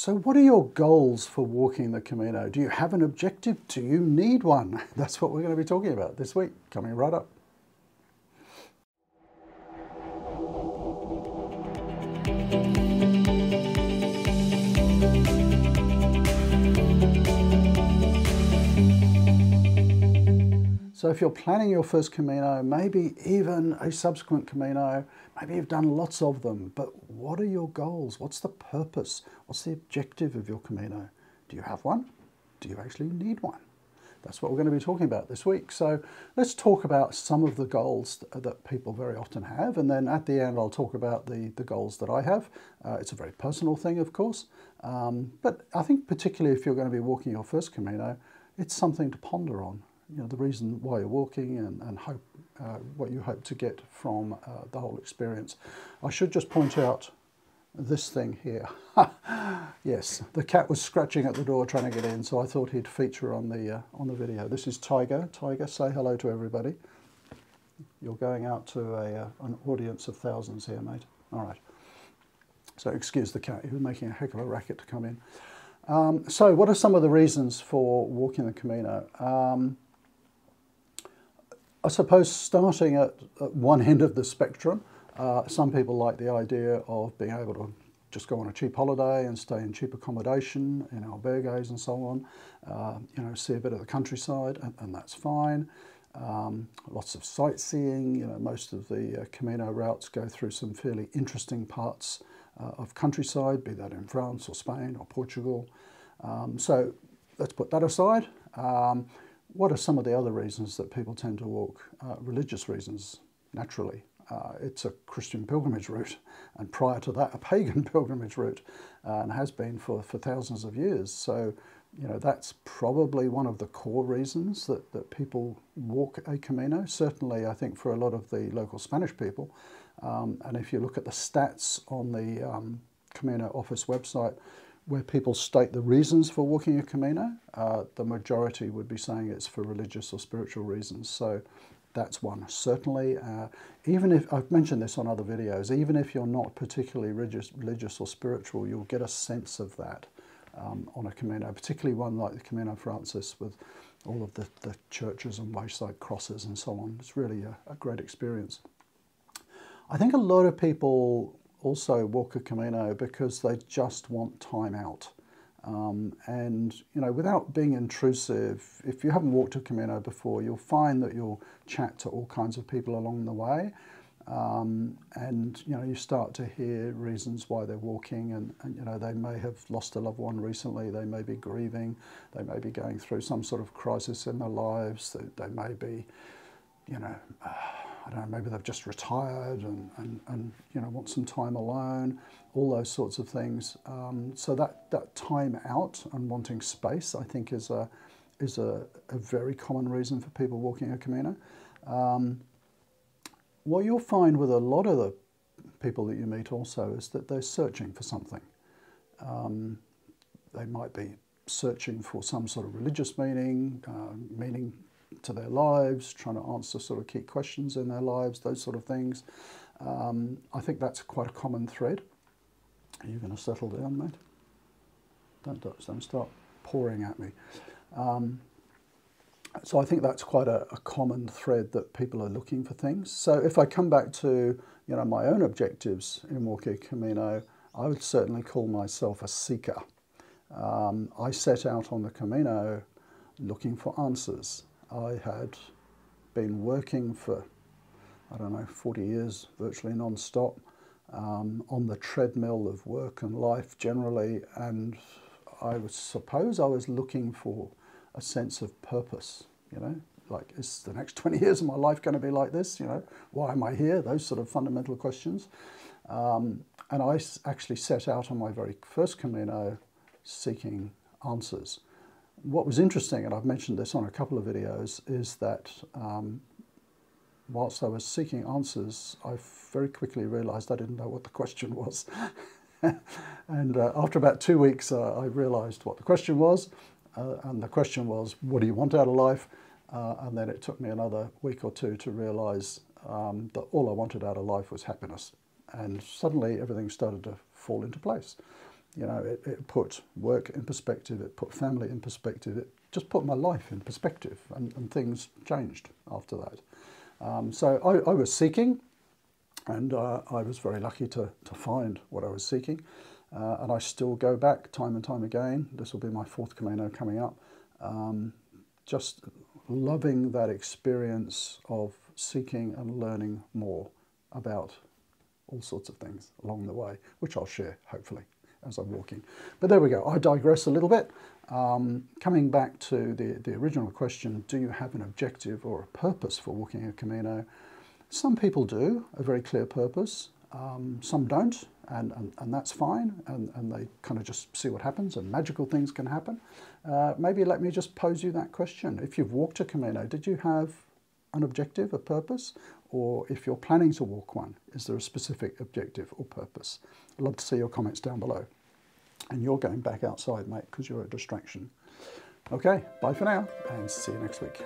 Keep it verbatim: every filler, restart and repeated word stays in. So what are your goals for walking the Camino? Do you have an objective? Do you need one? That's what we're going to be talking about this week, coming right up. So if you're planning your first Camino, maybe even a subsequent Camino, maybe you've done lots of them, but what are your goals? What's the purpose? What's the objective of your Camino? Do you have one? Do you actually need one? That's what we're going to be talking about this week. So let's talk about some of the goals that people very often have, and then at the end I'll talk about the, the goals that I have. Uh, it's a very personal thing, of course, um, but I think particularly if you're going to be walking your first Camino, it's something to ponder on. You know, the reason why you're walking and, and hope, uh, what you hope to get from uh, the whole experience. I should just point out this thing here. Yes, the cat was scratching at the door trying to get in, so I thought he'd feature on the, uh, on the video. This is Tiger. Tiger, say hello to everybody. You're going out to a, uh, an audience of thousands here, mate. All right. So excuse the cat. He was making a heck of a racket to come in. Um, so what are some of the reasons for walking the Camino? Um, I suppose starting at, at one end of the spectrum, uh, some people like the idea of being able to just go on a cheap holiday and stay in cheap accommodation, in albergues and so on, uh, you know, see a bit of the countryside, and, and that's fine. Um, lots of sightseeing, you know, most of the uh, Camino routes go through some fairly interesting parts uh, of countryside, be that in France or Spain or Portugal. Um, so let's put that aside. Um, What are some of the other reasons that people tend to walk? Uh, religious reasons, naturally. Uh, it's a Christian pilgrimage route, and prior to that, a pagan pilgrimage route, uh, and has been for, for thousands of years. So, you know, that's probably one of the core reasons that, that people walk a Camino, certainly, I think, for a lot of the local Spanish people. Um, and if you look at the stats on the um, Camino Office website, where people state the reasons for walking a Camino, uh, the majority would be saying it's for religious or spiritual reasons. So that's one, certainly. Uh, even if, I've mentioned this on other videos, even if you're not particularly religious, religious or spiritual, you'll get a sense of that um, on a Camino, particularly one like the Camino Francis with all of the, the churches and wayside crosses and so on. It's really a, a great experience. I think a lot of people also walk a Camino because they just want time out. Um, and, you know, without being intrusive, if you haven't walked a Camino before, you'll find that you'll chat to all kinds of people along the way. Um, and, you know, you start to hear reasons why they're walking and, and, you know, they may have lost a loved one recently, they may be grieving, they may be going through some sort of crisis in their lives, they, they may be, you know, uh, I don't know, maybe they've just retired and, and, and, you know, want some time alone, all those sorts of things. Um, so that, that time out and wanting space, I think, is a, is a, a very common reason for people walking a Camino. Um, what you'll find with a lot of the people that you meet also is that they're searching for something. Um, they might be searching for some sort of religious meaning, uh, meaning to their lives, trying to answer sort of key questions in their lives, those sort of things. Um, I think that's quite a common thread. Are you going to settle down, mate? Don't, don't start pouring at me. Um, so I think that's quite a, a common thread that people are looking for things. So if I come back to, you know, my own objectives in walking Camino, I would certainly call myself a seeker. Um, I set out on the Camino looking for answers. I had been working for, I don't know, forty years, virtually non-stop, um, on the treadmill of work and life generally, and I was, suppose I was looking for a sense of purpose, you know, like, is the next twenty years of my life going to be like this, you know, why am I here, those sort of fundamental questions. Um, and I actually set out on my very first Camino seeking answers. What was interesting, and I've mentioned this on a couple of videos, is that um, whilst I was seeking answers, I very quickly realised I didn't know what the question was. And uh, after about two weeks, uh, I realised what the question was, uh, and the question was, what do you want out of life? Uh, and then it took me another week or two to realise um, that all I wanted out of life was happiness. And suddenly everything started to fall into place. You know, it, it put work in perspective, it put family in perspective, it just put my life in perspective, and, and things changed after that. Um, so I, I was seeking, and uh, I was very lucky to, to find what I was seeking. Uh, and I still go back time and time again. This will be my fourth Camino coming up. Um, just loving that experience of seeking and learning more about all sorts of things along the way, which I'll share, hopefully, as I'm walking. But there we go. I digress a little bit. Um, coming back to the, the original question, do you have an objective or a purpose for walking a Camino? Some people do, a very clear purpose. Um, some don't, and, and, and that's fine, and, and they kind of just see what happens, and magical things can happen. Uh, maybe let me just pose you that question. If you've walked a Camino, did you have an objective, a purpose? Or if you're planning to walk one, is there a specific objective or purpose? I'd love to see your comments down below. And you're going back outside, mate, because you're a distraction. Okay, bye for now, and see you next week.